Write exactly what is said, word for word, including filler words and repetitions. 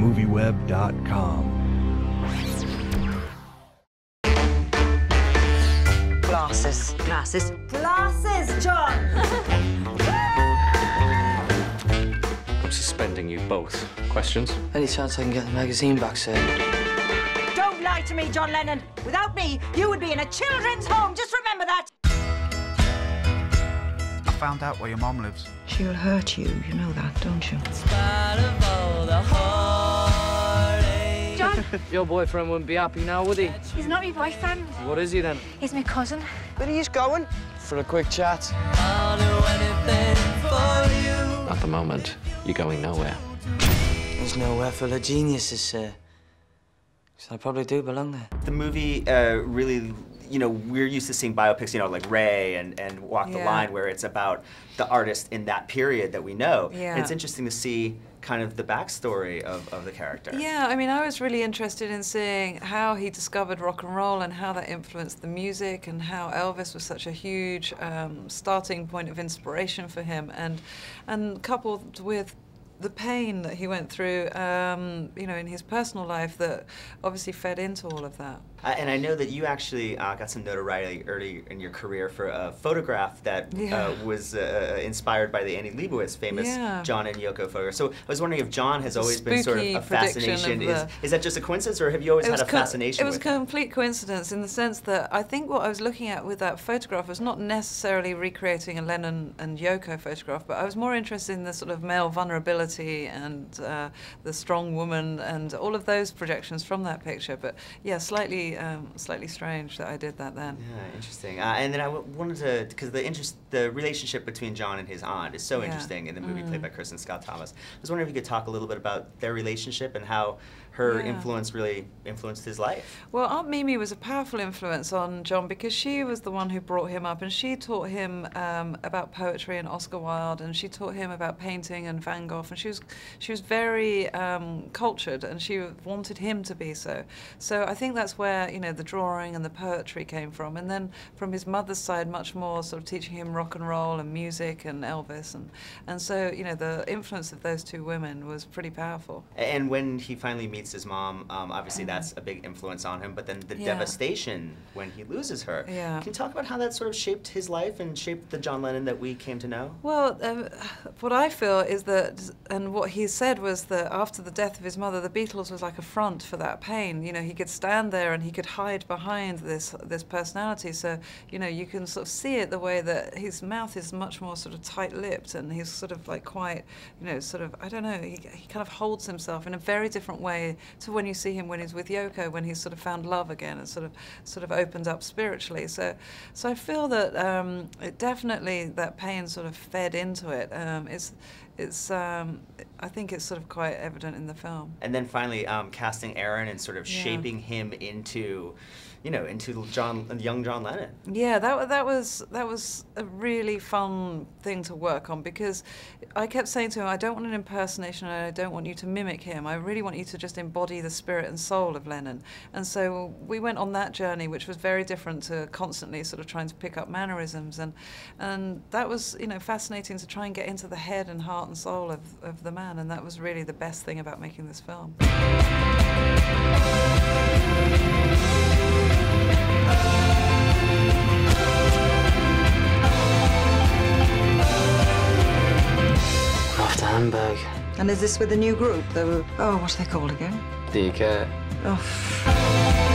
Movieweb dot com. Glasses. Glasses. Glasses, John! I'm suspending you both. Questions? Any chance I can get the magazine back, sir? Don't lie to me, John Lennon. Without me, you would be in a children's home. Just remember that. I found out where your mom lives. She will hurt you. You know that, don't you? In spite of all the heartache. John! Your boyfriend wouldn't be happy now, would he? He's not my boyfriend. What is he, then? He's my cousin. But he's going. For a quick chat. I'll do anything for you. At the moment, you're going nowhere. There's nowhere full of geniuses, sir. So I probably do belong there. The movie uh, really... You know, we're used to seeing biopics, you know, like Ray and, and Walk yeah. the Line, where it's about the artist in that period that we know. Yeah. And it's interesting to see kind of the backstory of, of the character. Yeah, I mean, I was really interested in seeing how he discovered rock and roll and how that influenced the music and how Elvis was such a huge um, starting point of inspiration for him. And, and coupled with the pain that he went through, um, you know, in his personal life that obviously fed into all of that. Uh, and I know that you actually uh, got some notoriety early in your career for a photograph that yeah. uh, was uh, inspired by the Annie Leibowitz famous yeah. John and Yoko photograph. So I was wondering if John has always Spooky been sort of a fascination. Of the... is, is that just a coincidence, or have you always had a fascination? It was a complete coincidence in the sense that I think what I was looking at with that photograph was not necessarily recreating a Lennon and Yoko photograph, but I was more interested in the sort of male vulnerability and uh, the strong woman and all of those projections from that picture. But yeah, slightly. Um, slightly strange that I did that then. Yeah, interesting. Uh, and then I w wanted to, because the interest, the relationship between John and his aunt is so yeah. interesting in the movie mm. played by Kristen Scott Thomas. I was wondering if you could talk a little bit about their relationship and how her yeah. influence really influenced his life. Well, Aunt Mimi was a powerful influence on John because she was the one who brought him up, and she taught him um, about poetry and Oscar Wilde, and she taught him about painting and Van Gogh, and she was she was very um, cultured, and she wanted him to be so. So I think that's where, you know, the drawing and the poetry came from, and then from his mother's side, much more sort of teaching him rock and roll and music and Elvis, and and so, you know, the influence of those two women was pretty powerful. And when he finally meets his mom, um, obviously that's a big influence on him. But then the yeah. devastation when he loses her. Yeah. Can you talk about how that sort of shaped his life and shaped the John Lennon that we came to know? Well, um, what I feel is that, and what he said was that after the death of his mother, the Beatles was like a front for that pain. You know, he could stand there and he He could hide behind this this personality, so you know you can sort of see it the way that his mouth is much more sort of tight-lipped, and he's sort of like quite, you know, sort of I don't know. He, he kind of holds himself in a very different way to when you see him when he's with Yoko, when he's sort of found love again and sort of sort of opened up spiritually. So so I feel that um, it definitely that pain sort of fed into it. Um, it's It's, um, I think it's sort of quite evident in the film. And then finally, um, casting Aaron and sort of yeah. shaping him into, you know, into John, young John Lennon. Yeah, that that was that was a really fun thing to work on, because I kept saying to him, I don't want an impersonation, and I don't want you to mimic him. I really want you to just embody the spirit and soul of Lennon. And so we went on that journey, which was very different to constantly sort of trying to pick up mannerisms, and and that was, you know, fascinating to try and get into the head and heart and soul of, of the man, and that was really the best thing about making this film. We're off to Hamburg. And is this with the new group? They were, oh, what are they called again? D K. Oh.